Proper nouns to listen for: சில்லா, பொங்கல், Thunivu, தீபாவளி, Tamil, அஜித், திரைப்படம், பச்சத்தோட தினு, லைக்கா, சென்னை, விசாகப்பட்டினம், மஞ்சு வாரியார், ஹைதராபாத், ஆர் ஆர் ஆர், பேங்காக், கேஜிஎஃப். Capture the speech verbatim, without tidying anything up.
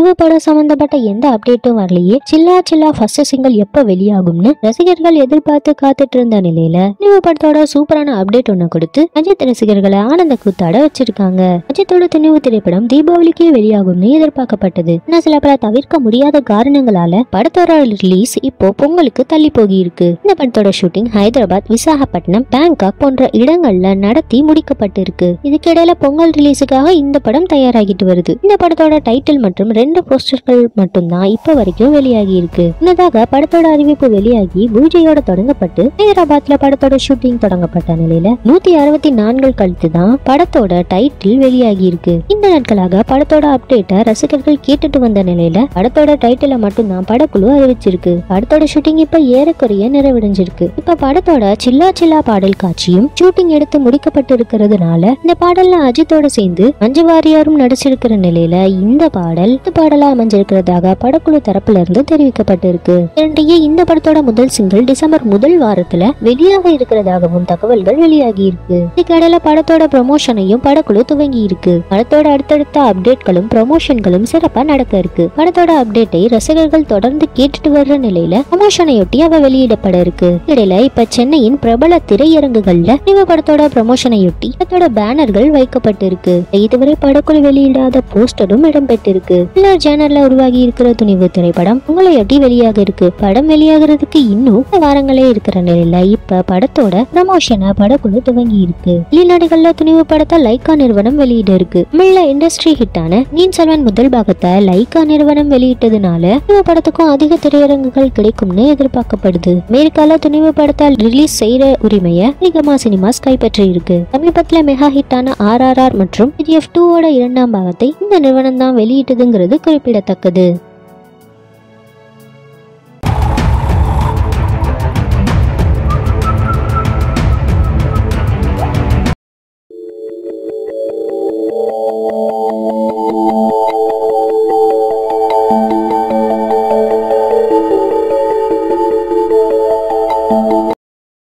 நிவபடம் சம்பந்தப்பட்ட எந்த அப்டேட்டும் வரலையே. சில்லா சில்லா ஃபர்ஸ்ட் சிங்கிள் எப்ப வெளியாகும்னு ரசிகர்கள் எதிர்பார்த்து காத்துட்டு இருந்த நிலையில நிவபடத்தோட சூப்பரான அப்டேட் ஒண்ணு கொடுத்து அஜித் ரசிகர்களை ஆனந்த கூத்தாட வச்சிருக்காங்க. பச்சத்தோட தினு திரைப்படம் தீபாவளிக்கே வெளியாகும்னு எதிர்பார்க்கப்பட்டது. ஆனா சில பல தவிர்க்க முடியாத காரணங்களால படத்தோட ரிலீஸ் இப்போ பொங்கலுக்கு தள்ளி போகியிருக்கு. இந்த படத்தோட ஷூட்டிங் ஹைதராபாத், விசாகப்பட்டினம், பேங்காக் போன்ற இடங்கள்ல நடத்தி முடிக்கப்பட்டிருக்கு. இதுக்கிடையில பொங்கல் ரிலீஸுக்காக இந்த படம் தயாராகிட்டு வருது. இந்த படத்தோட டைட்டில் மற்றும் ரெண்டு போஸ்டர்கள் மட்டும்தான் இப்ப வரைக்கும் வெளியாகி இருக்கு. முன்னதாக படத்தோட அறிவிப்பு வெளியாகி பூஜையோட தொடங்கப்பட்டு ஹைதராபாத்ல படத்தோட ஷூட்டிங் தொடங்கப்பட்ட நிலையில நூத்தி அறுபத்தி நான்கு கழித்து தான் படத்தோட டைட்டில் வெளியாகி இருக்கு. இந்த நாட்களாக படத்தோட அப்டேட்டை ரசிகர்கள் கேட்டுட்டு வந்த நிலையில படத்தோட டைட்டில மட்டும்தான் படக்குழு அறிவிச்சிருக்கு. படத்தோட ஷூட்டிங் இப்ப ஏறக்குறைய நிறைவடைஞ்சிருக்கு. இப்ப படத்தோட சில்லா சில்லா பாடல் காட்சியும் ஷூட்டிங் எடுத்து முடிக்கப்பட்டு இருக்கிறதுனால இந்த பாடல்ல அஜித்தோட சேர்ந்து மஞ்சு வாரியாரும் நடிச்சிருக்கிற நிலையில இந்த பாடல் பாடலா அமைஞ்சிருக்கிறதாக படக்குழு தரப்புல இருந்து தெரிவிக்கப்பட்டிருக்கு. இரண்டையே இந்த படத்தோட முதல் சிங்கிள் டிசம்பர் முதல் வாரத்துல வெளியாக இருக்கிறதாகவும் தகவல்கள் வெளியாகி இருக்கு. இதுக்கடையில படத்தோட ப்ரமோஷனையும் படக்குழு துவங்கி இருக்கு. படத்தோட அடுத்தடுத்த அப்டேட்களும் ப்ரமோஷன்களும் சிறப்பா நடக்க இருக்கு. படத்தோட அப்டேட்டை ரசிகர்கள் தொடர்ந்து கேட்டுட்டு வர்ற நிலையில ப்ரமோஷனையொட்டி அவ வெளியிடப்பட இருக்கு. இடையில இப்ப சென்னையின் பிரபல திரையரங்குகள்ல நிவ படத்தோட ப்ரமோஷனையொட்டி படத்தோட பேனர்கள் வைக்கப்பட்டிருக்கு. இதுவரை படக்குழு வெளியிடாத போஸ்டரும் இடம்பெற்றிருக்கு. எல்லா ஜேனர்ல உருவாகி இருக்கிற துணிவு திரைப்படம் பொங்கலையொட்டி வெளியாக இருக்கு. படம் வெளியாகிறதுக்கு இன்னும் வாரங்களே இருக்கிற நிலையில இப்ப படத்தோட ப்ரமோஷனை படக்குழு துவங்கி இருக்கு. வெளிநாடுகள்ல துணிவு படத்தை லைக்கா நிறுவனம் வெளியிட இருக்கு. தமிழ்ல இண்டஸ்ட்ரி ஹிட்டான நீன் செல்வன் முதல் பாகத்தை லைக்கா நிறுவனம் வெளியிட்டதுனால துணிவு படத்துக்கும் அதிக திரையரங்குகள் கிடைக்கும்னு எதிர்பார்க்கப்படுது. அமெரிக்கால துணிவு படத்தை ரிலீஸ் செய்யற உரிமையை அதிகமா சினிமாஸ் கைப்பற்றி இருக்கு. சமீபத்துல மெகா ஹிட்டான ஆர் ஆர் ஆர் மற்றும் கேஜிஎஃப் இரண்டாம் பாகத்தை இந்த நிறுவனம் தான் வெளியிட்டதுங்கிறது குறிப்பிடத்தக்கது.